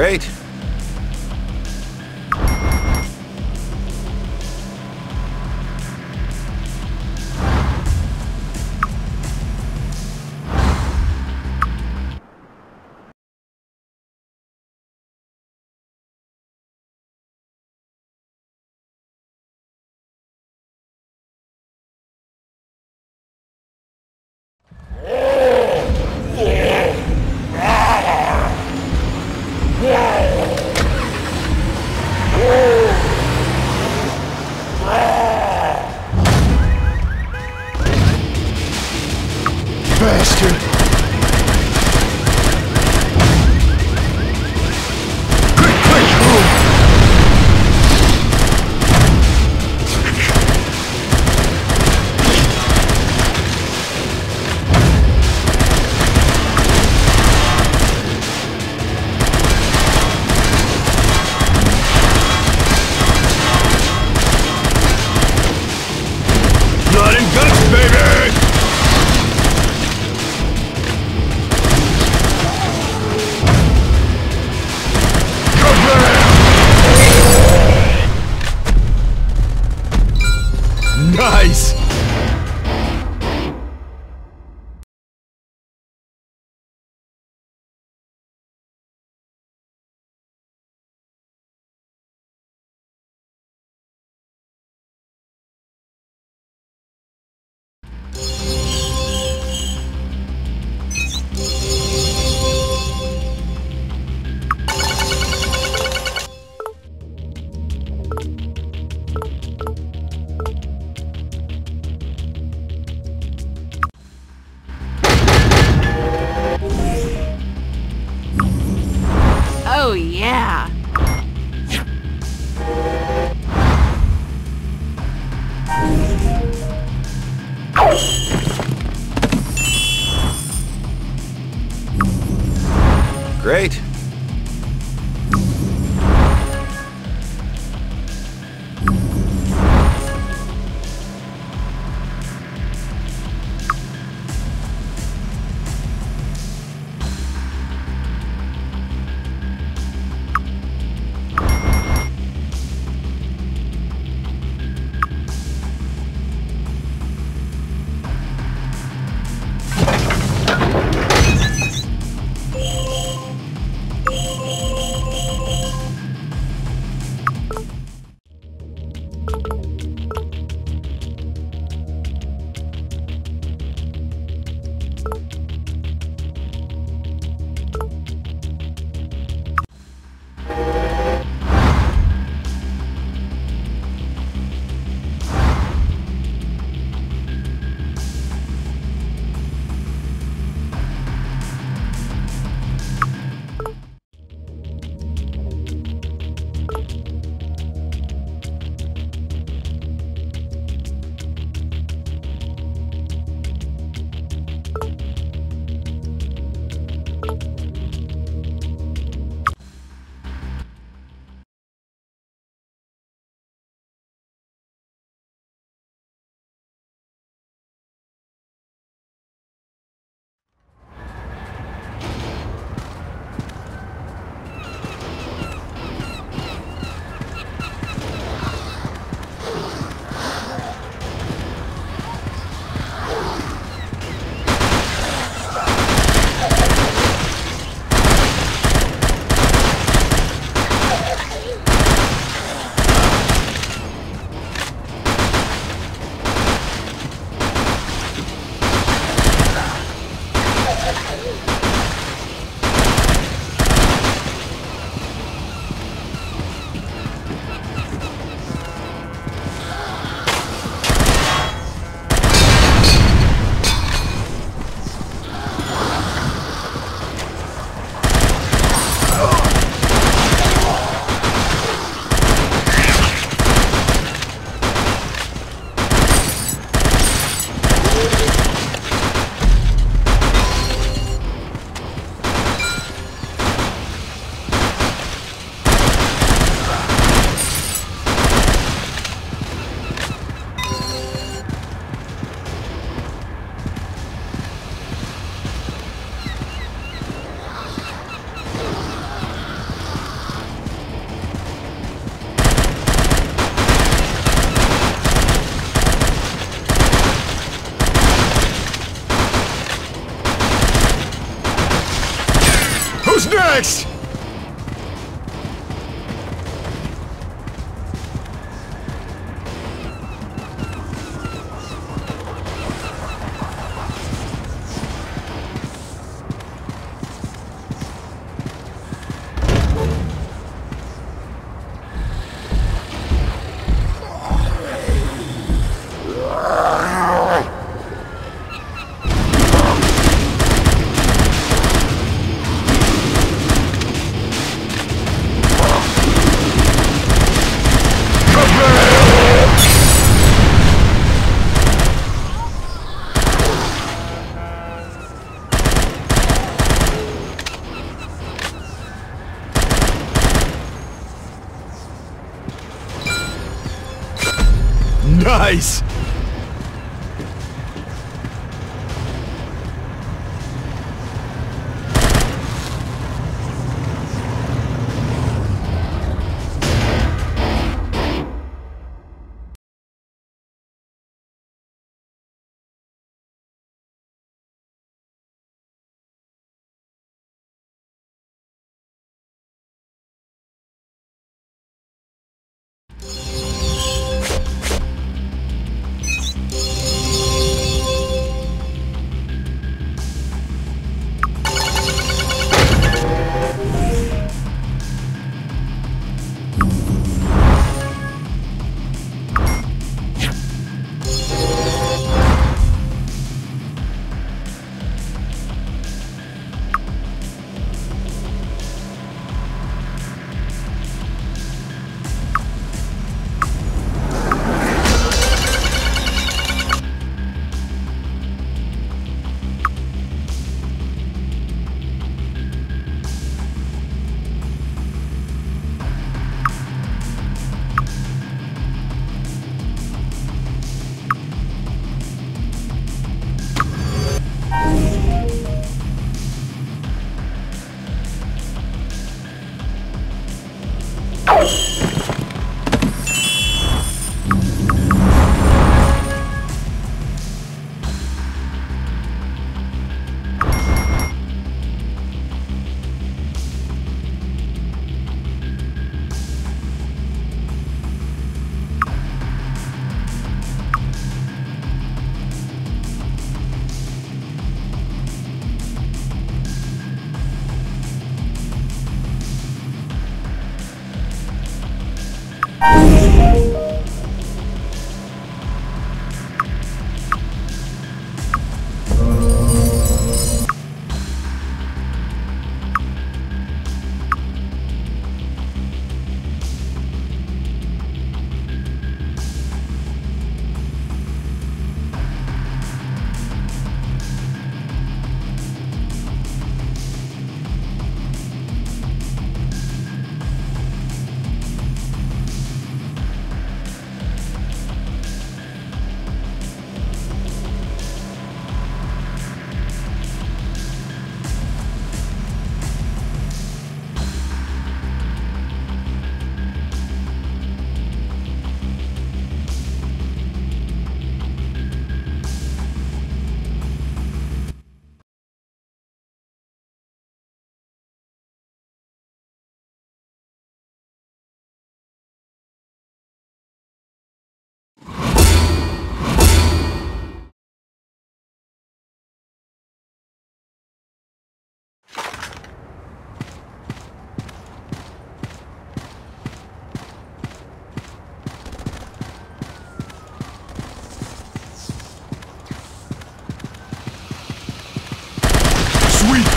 Great. Oh, yeah. Great. next? Nice!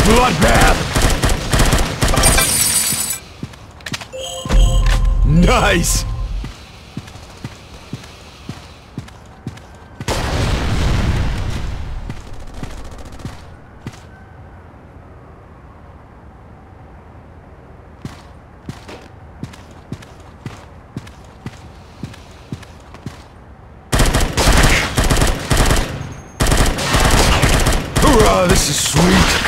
Bloodbath! Nice! Hurrah, this is sweet!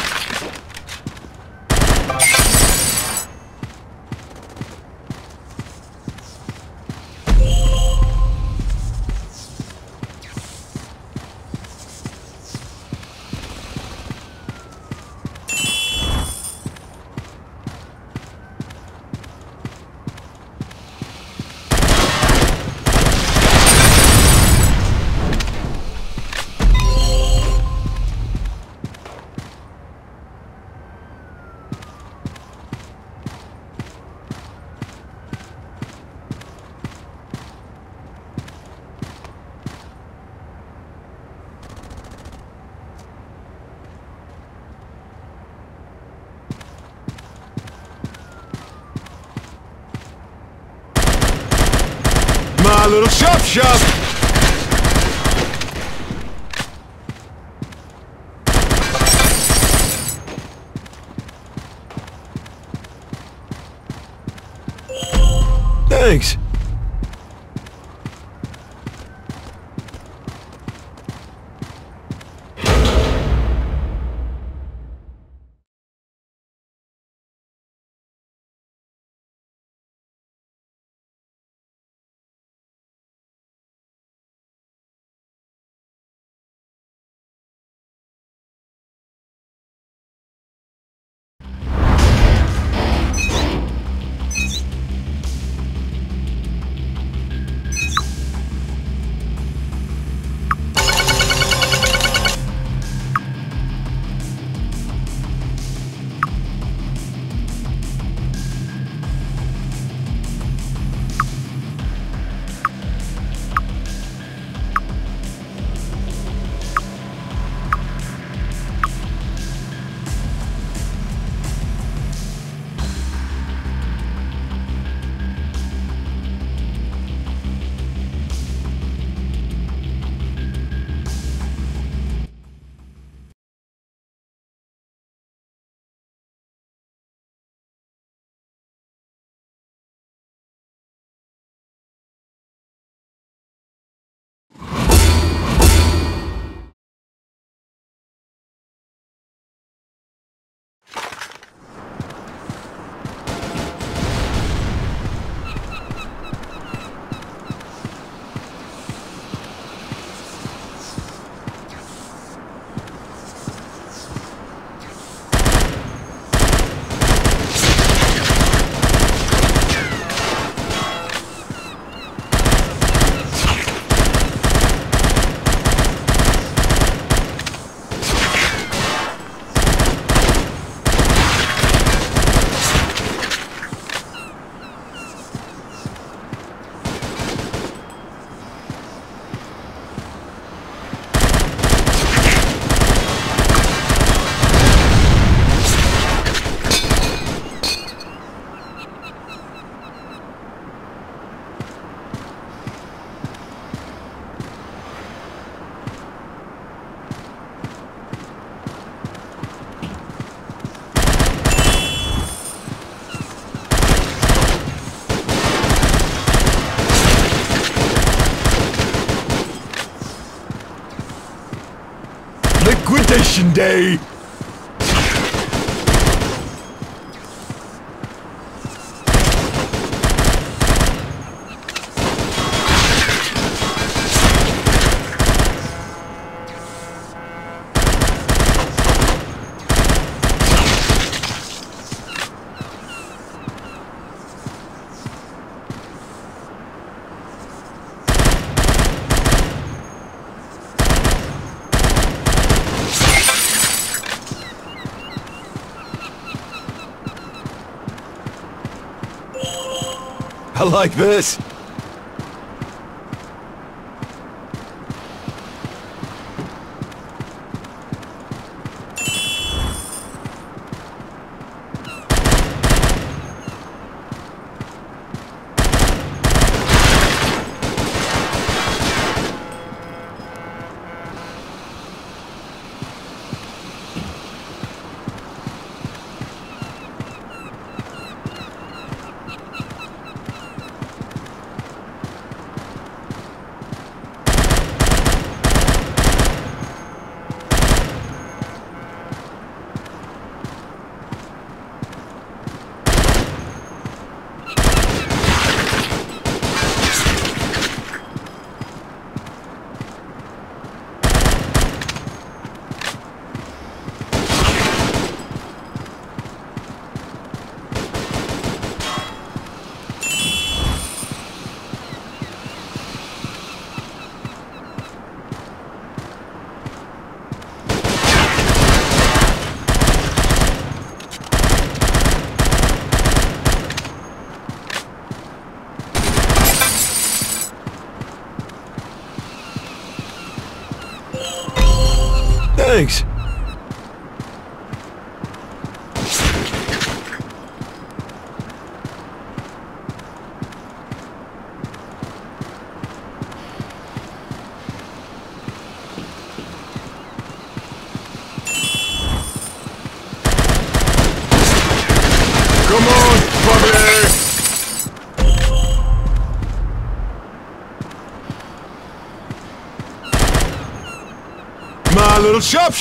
my little shop. Thanks. Liquidation day! I like this! Thanks. my little shop.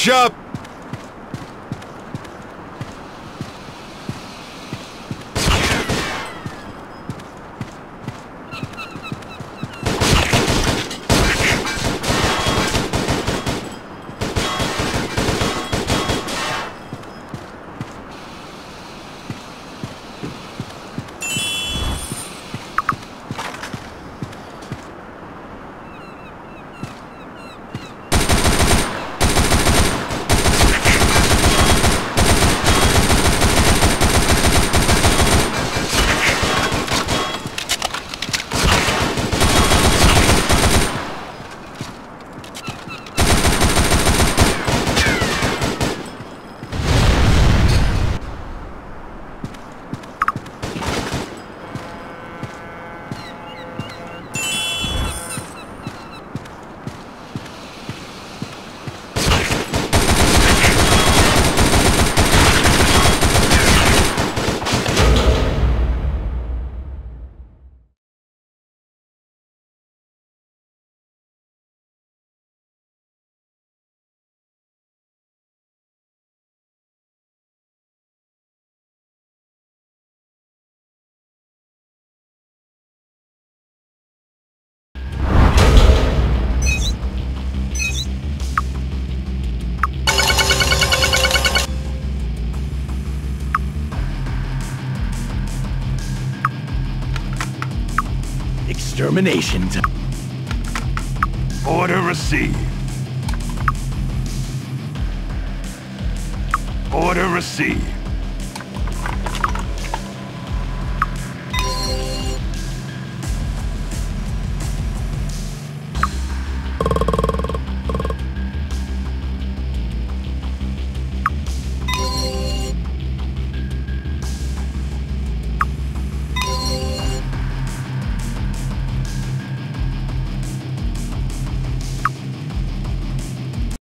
Extermination time. Order received. Order received.